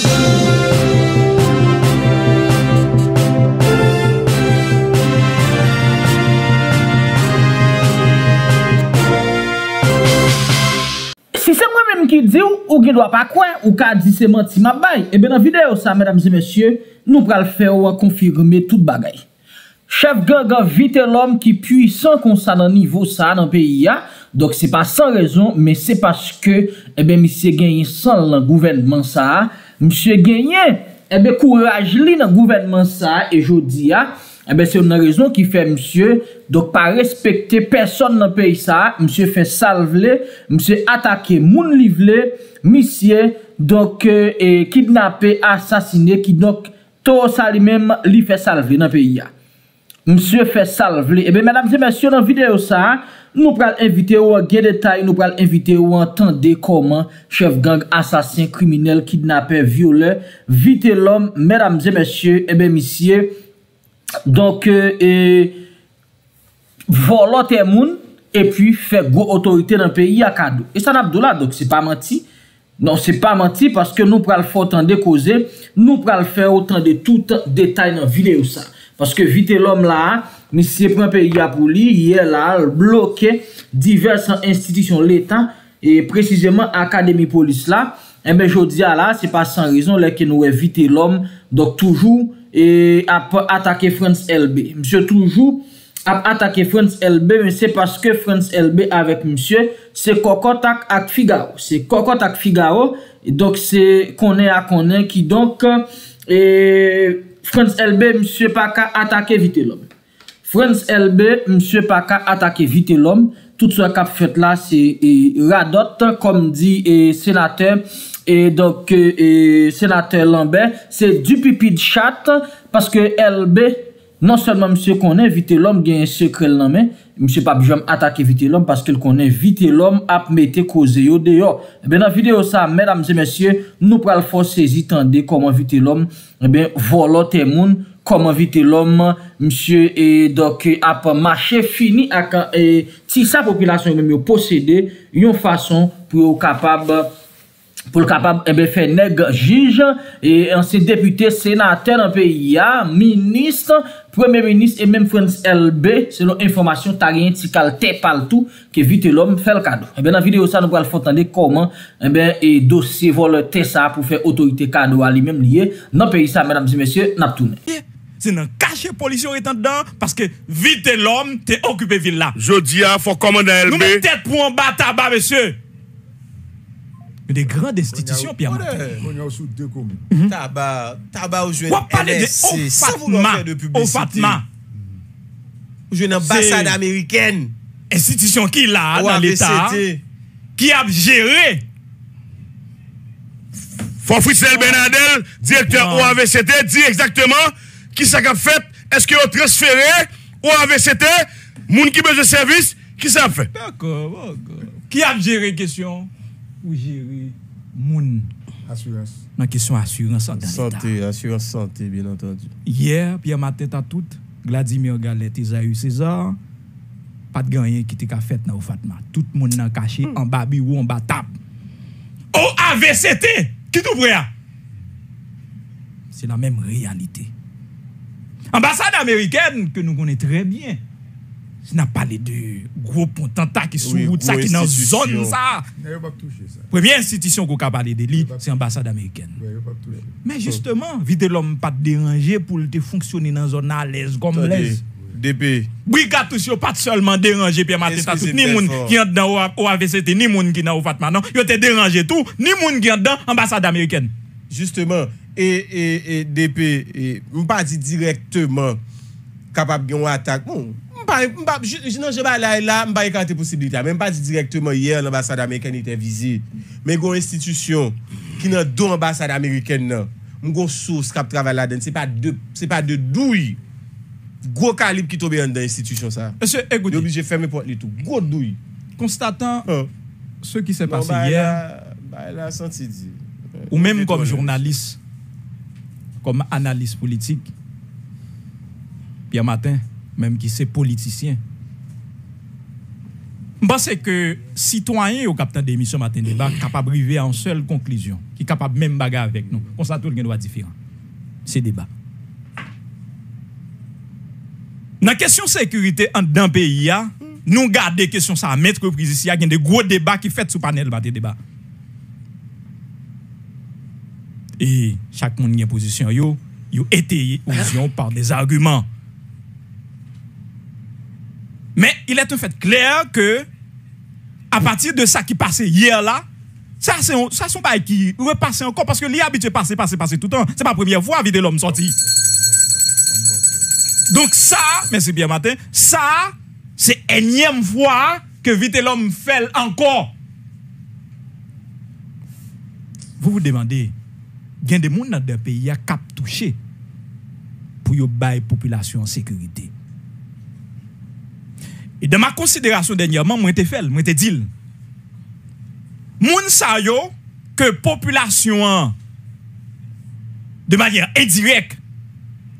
Si c'est moi-même qui dis ou qui ne doit pas croire ou qui dit c'est menti ma baille, et bien dans la vidéo ça, mesdames et messieurs, nous allons faire confirmer toute bagaille. Chef Gang Vitelòm qui puissant qu'on ça dans niveau ça dans pays. Donc c'est pas sans raison, mais c'est parce que eh bien Monsieur Gagné sans le gouvernement ça, Monsieur Gagné eh bien courage li dans gouvernement ça et jodi a eh bien c'est une raison qui fait monsieur donc pas respecter personne dans pays ça, monsieur fait salver, monsieur attaquer moun livler, monsieur donc kidnapper, assassiner qui donc tout ça lui-même lui fait salver dans pays a. Monsieur fait salver. Eh bien, mesdames et messieurs, dans la vidéo, ça, nous pral inviter ou en détail, nous pral inviter ou entendre comment chef gang, assassin, criminel, kidnappeur, violeur, Vitelòm, mesdames et messieurs, eh bien, monsieur, donc, volant tes moun, et puis fait gros autorité dans le pays à cadeau. Et ça, Abdoula, donc, c'est pas menti. Non, c'est pas menti parce que nous pral faire autant de causer, nous pral faire autant de tout détail dans la vidéo, ça. Parce que Vitelòm là, monsieur Prempè Yapouli, hier là, bloqué diverses institutions de l'État, et précisément Académie Police là. Et bien, je dis là, c'est pas sans raison, là, que nous avons Vitelòm, donc toujours, et attaqué Frantz LB. Monsieur toujours, attaqué Frantz LB, mais c'est parce que Frantz LB avec monsieur, c'est Cocotac et Figaro. C'est Cocotac Figaro, donc c'est qu'on est qui donc, et Frantz LB, monsieur Paka attaqué Vitelòm. Frantz LB, monsieur Paka attaqué Vitelòm. Tout ce qu'a fait là, c'est Radot, comme dit sénateur, et donc sénateur Lambert. C'est du pipi de chat, parce que LB, non seulement monsieur connaît Vitelòm, il y a un secret dans la main. Monsieur Pape Jom attaqué Vitelòm parce qu'il connaît Vitelòm a mette cause yo dehors. Eh bien, dans la vidéo ça, mesdames et messieurs, nous pral faut saisir tendez comment Vitelòm eh bien volo te moun, comment Vitelòm monsieur et donc a marché fini à si sa population même posséder une façon pour capable eh bien faire nèg juge et ancien député sénateur dans pays a ministre Premier ministre et même Frantz LB, selon information, t'as rien, t'y calme, t'es pas le tout, que Vitelòm fait le cadeau. Eh bien, dans la vidéo, ça, nous allons faire entendre comment, eh bien, et dossier vole ça pour faire autorité cadeau à lui-même lié. Dans le pays, ça, mesdames et messieurs, n'a pas tourné. C'est dans cachet policier étant dedans, parce que Vitelòm, t'es occupé ville là. Je dis, il faut commander LB. Nous mettons tête pour en bas, tabac, monsieur. Des grandes institutions, Pierre-Mathieu. Tabac au jeune. On parle de Fatma. Au jeune ambassade américaine. Institution qui l'a dans l'État. Qui a géré. François Fritzel-Bernadel, directeur OAVCT, dit exactement qui ça a fait. Est-ce que vous transférez OAVCT, moun qui besoin de service, qui ça fait? D'accord. Qui a géré question? Ou gérer moun assurance dans question assurance santé assurance santé bien entendu hier Pierre Mathieu à tout Vladimir Galette Isaïe César pas de gagner qui était fait dans Fatma tout monde nan caché en babi ou en bas tap OAVCT qui tout prêt c'est la même réalité ambassade américaine que nous connaissons très bien je n'a pas les deux gros pontanta qui sont route ça qui dans zone ça. Première institution qu'on a parlé de lui, c'est l'ambassade américaine. Mais justement, Vitelòm pas dérangé pour te fonctionner dans zone à l'aise comme l'aise. DP. Brigade touche pas seulement déranger Pierre Mathieu tout ni monde qui entre dans OAVCT ni monde qui dans Fatma non, yo te dérangé tout, ni monde qui entre dans ambassade américaine. Justement et DP on pas dit directement capable de attaque bon. Je n'ai pas là, je n'ai pas écarté possibilité. Même pas directement hier, l'ambassade américaine était visée. Mais il y a une institution qui n'a deux ambassades américaines. Il y a une source qui travaille là-dedans. Ce n'est pas de douille. Gros calibre qui tombe dans l'institution. Monsieur, écoutez. Il est obligé de fermer pour les tout. Gros douille. Constatant ce qui s'est passé hier. Ou même comme journaliste, comme analyste politique, Pierre Matin. Même qui c'est politicien. Je pense que citoyens au capteur de l'émission Matin Débat capable d'arriver à une seule conclusion, qui est capable de même bagarre avec nous. On s'attend tout le droit différent. C'est débat. Dans la question de sécurité dans le pays, nous gardons la question de la maître prise ici. Il y a des gros débats qui sont faits sur le panel Matin Débat. Et chaque monde a une position, il est étayé par des arguments. Mais il est en fait clair que, à partir de ça qui passait hier là, ça ne sont pas qui repasser encore, parce que les habitués passer tout le temps. Ce n'est pas la première fois que Vitelòm sorti. Donc ça, merci bien Martin, ça, c'est énième fois que Vitelòm fait encore. Vous vous demandez, il y a des gens dans des pays qui sont touchés pour la population en sécurité. Et dans ma considération dernièrement, moi te fait, moi te dit. Moun sa yo que population de manière indirecte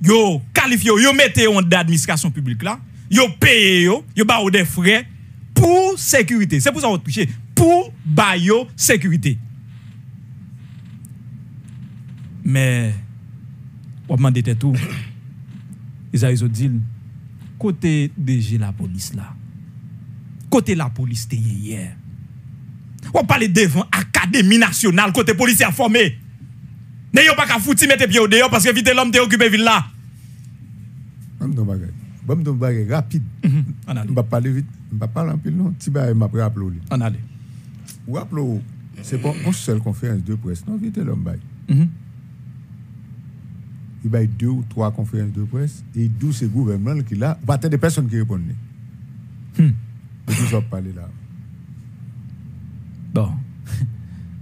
yo qualifié yo mette en d'administration publique là, yo paye yo ba des frais pour sécurité. C'est pour ça on touche pour ba yo sécurité. Mais on demande tout. Ils a yo dit côté DG la police là. Côté la police hier. On parle devant l'Académie nationale côté police a formé. N'ayons pas qu'à foutre mettre pied au dehors parce que Vitelòm te occupé ville là. Bon bagay rapide. On allait. On va parler vite, on va parler en pile non, ti bagay m'a rappelé. On allait. Ou rappelé, c'est pas une seule conférence de presse non Vitelòm bay. Il y a 2 ou 3 conférences de presse et 12 c'est le gouvernement qui là, il y a des personnes qui répondent. Et tout ça parler là. Bon.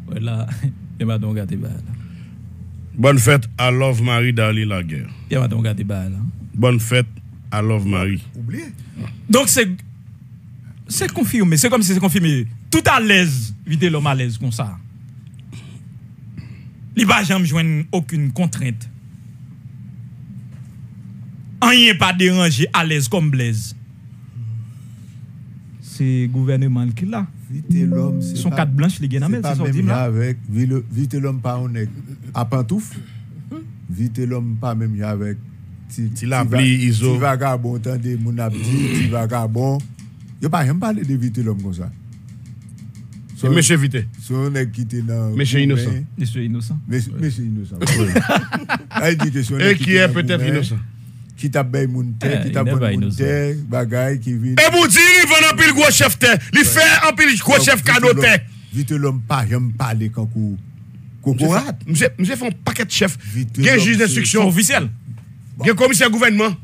Voilà, il m'a donc gâté. Bonne fête à Love Marie d'aller la guerre. Il m'a donc gâté. Bonne fête à Love Marie. Oubliez. Donc c'est confirmé, c'est comme si c'est confirmé. Tout à l'aise, Vitelòm à l'aise comme ça. Il va jamais joindre aucune contrainte. On n'y est pas dérangé à l'aise comme Blaise. C'est le gouvernement qui l'a. Vitelòm, c'est son carte blanche, les Guénamel, c'est sorti là. Avec Vitelòm pas on est à pantoufle. Vitelòm pas même avec ti la pli iso. Ti vagabond tande mon a dit ti vagabond. Yo pas j'aime parler de Vitelòm comme ça. So, monsieur Vité. Son est quitté dans monsieur innocent. Monsieur innocent. Monsieur innocent. Et qui est peut-être innocent. Qui t'a bien monté, qui t'a bien monté, bagaille qui vit. Et vous dire, il vend un pile gros chef terre, il fait un pile gros chef cadeau terre. Vitelòm pas, j'aime parler quand vous. Cocorat. Monsieur fait un paquet de chefs. Il y a un juge d'instruction officiel. Il y a un commissaire gouvernement.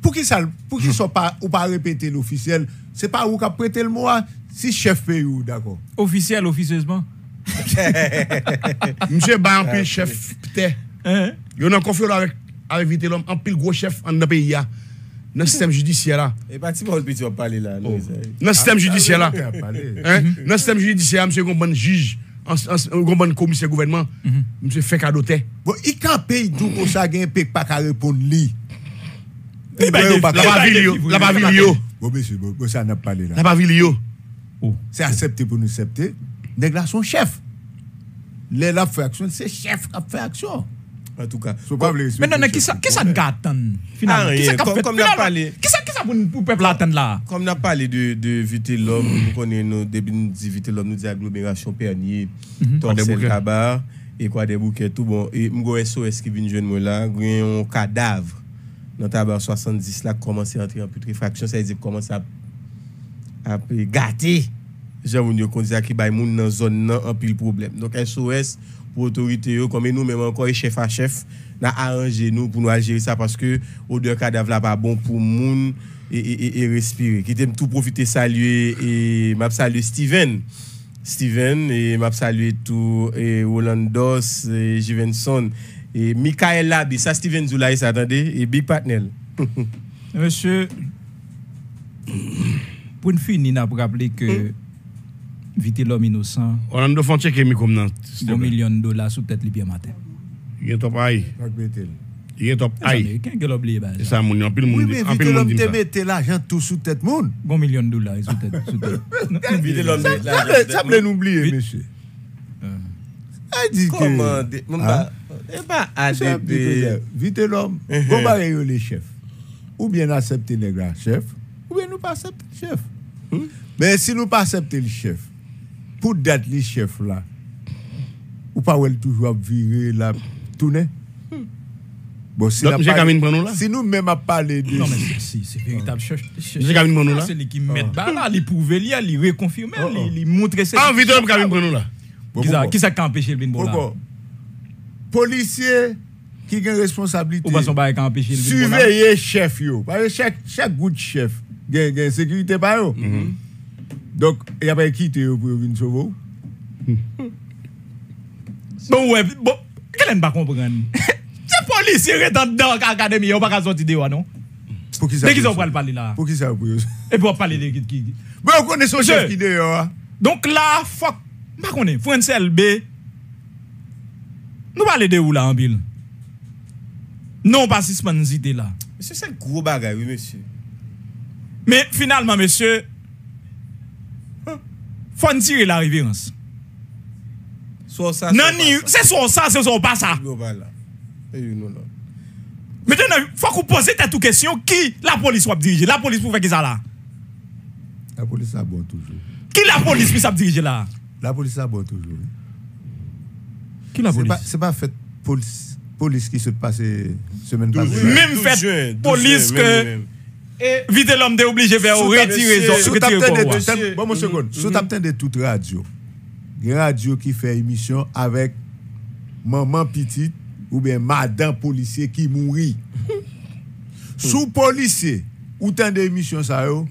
Pour qui ça, pour qui ça ou pas répéter l'officiel, c'est pas vous qui prêtez le mot, si chef fait ou d'accord. Officiel, officieusement. Monsieur bat un pile chef terre. Il y a un conflit avec. Avec Vitelòm, un pile gros chef en pays, dans le système judiciaire là. Et pas si vous petit parler là. Dans le système judiciaire là. Dans le système judiciaire, monsieur Gombon juge, Gombon commissaire gouvernement, monsieur fait cadeau. Bon, il campait tout pour ça, il ne pas qu'à répondre lui. La pavilio. Bon, monsieur, ça n'a pas parlé là. La pavilio. C'est accepté pour nous accepter. Nèg là son chef. Les la fait action, c'est chef qui a fait action. En tout cas, mais non, qui ça nous attend finalement? Qui ça pour le peuple attendre là? Comme on a parlé de Vitelòm, nous connaissons Vitelòm, nous disons agglomération Pernier, Torsel Kabar, et quoi des bouquets, tout bon. Et mon SOS qui vient de moi là, un cadavre dans Tabar 70 là, commence à entrer en putréfaction, ça veut dire commence à gâter. J'ai voulu qu'on dise qu'il y a des gens dans la zone, un pile problème. Donc SOS, pour l'autorité, comme nous-mêmes encore, chef à chef, nous arrangé nous pour nous gérer ça parce que l'odeur cadavre n'est pas bon pour le monde et respirer. Qui t'aime tout profiter, saluer et m'a salué Steven et m'a salué tout et Roland Dos et Jevenson et Michael Labi, ça Steven Zoulaï, ça attendez, et Big Partner. Monsieur, pour une fin, il n'a pas rappelé que. Vitelòm innocent. On a de fonds check et mi comme $1 million sous tête le bien matin. Il est au pays. Il est top high. C'est ça, mon pile monde. Oui, mais Vitelòm te mettait l'argent tout sous tête monde. Bon $1 million sous tête. Vitelòm l'argent. Ça me l'oublier monsieur. Ah dit comment et pas accepter Vitelòm. Bon bah les chefs. Ou bien accepter les grands chefs, ou bien nous pas accepter le chef. Mais si nous pas accepter le chef, pour date le chef là. Ou pas elle toujours virer la tourner. Bon, si nous même à parler de. Non, mais c'est véritable chef. C'est lui qui met là, il pouvait lire, il reconfirmer, il montrer ça. Ah, Vitelòm Kabine Prenou là. Qui ça qui a empêché le Bin Bola? Policier qui a une responsabilité. Ou pas son bail qui a empêché le Bin Bola? Surveiller chef, yo. Parce que chaque goût de chef, il y a une sécurité par yo. Donc, il n'y a pas quitté pour venir sauver. Bon, ouais, bon, qu'elle ne va pas comprendre. Policier dans l'académie, on va pas sortir de là, non? Pour qui ça? Dès qu'ils ont parlé là. Pour qui ça? Et pour parler de qui? Mais on connaît son chef qui dehors. Donc là, fuck, on connaît Frantz LB. Nous parlons de où là en ville? Non, pas si c'est là. C'est ça gros bagage, oui monsieur. Mais finalement, monsieur, faut tirer la révérence. Soit ça. Non, c'est soit ça, c'est soit pas ça. Maintenant, il faut qu'on pose cette question qui la police va diriger. La police pour faire qui ça là? La police a bon toujours. Qui la police qui va diriger là? La police a bon toujours. Qui la police? C'est pas fait police qui se passe semaine passée. Même fait police que Vitelòm est obligé de retirer. Bon, mon second, sous t'as de toute radio. Une radio qui fait émission avec maman petite. Ou bien madame policier qui mourit. Sous policier, ou tant d'émissions ça yo,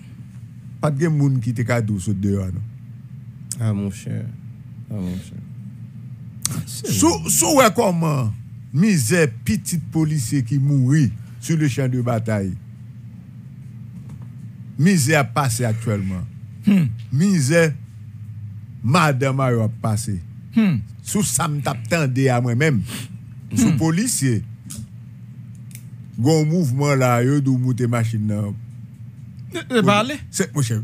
pas de monde qui te cadeau sur dehors. Ah mon cher. Ah mon cher. Sous comment misère petite policier qui mourit sur le champ de bataille. Misère passé actuellement. Misère madame a passé. Sous ça me tape tendé à moi-même. Sous policier, gon mouvement là, yo dou monter machine nan. Ne parle. C'est mon chef.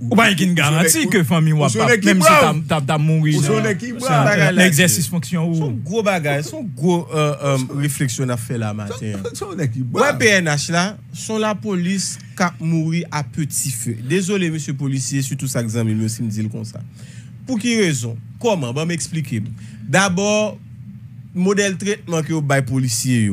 Ou pas une garantie que famille ou pas même si t'as mouru. L'exercice fonction ou son gros bagage, son gros réflexion à faire la matin. Ouais PNH là, sont la police cap mourir à petit feu. Désolé monsieur policier, surtout ça examen me aussi me dit comme ça. Pour qui raison? Comment? Bah m'expliquer. D'abord modèle traitement que vous avez policier,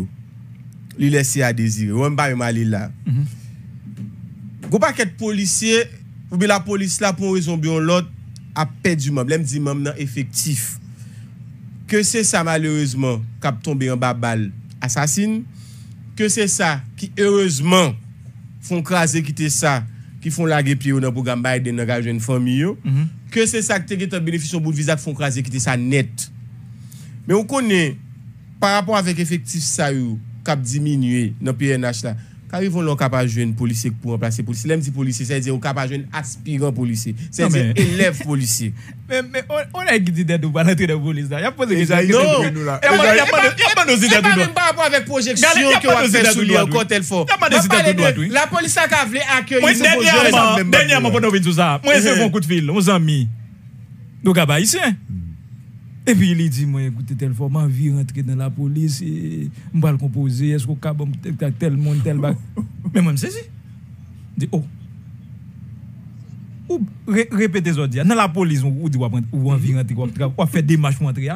il laisse à désirer. Vous ne pouvez pas aller là. Vous ne pouvez policier, ou bien la police là pour raison bien l'autre, a perdu membre. Elle me dit membre non effectif. Que c'est ça malheureusement qui a tombé en bas balle assassin. Que c'est ça qui heureusement font craser quitter ça, qui font laguer pied dans le programme Biden dans la jeune famille. Que c'est ça qui est un bénéfice pour le visa qui font craser quitter ça net. Mais on connaît, par rapport avec effectif ça, cap diminué dans le PNH là, quand ils vont capable de jeunes policiers pour remplacer policiers, l'homme dit policier, c'est-à-dire capable de jeunes aspirants policiers, c'est-à-dire élèves policiers. Mais on a guidé des doubles à l'entrée de la police là. Il y a pas de guidé nous là. Il n'y a pas de guidé des doubles. Même par rapport avec projection que on a fait sous lui encore tel fort. La police a voulu accueillir ces jeunes. Dernièrement, pendant que tout ça, moi c'est mon coup de fil, nos amis, nos gars haïtiens. Et puis il dit, moi, écoutez, tel format, envie de rentrer dans la police, et on va le composer, est-ce qu'on capable de tel monde, tel bac. Mais moi, je me suis dit, oh, répétez-vous, dans la police, on dit, on envie de rentrer, on fait des marches pour rentrer.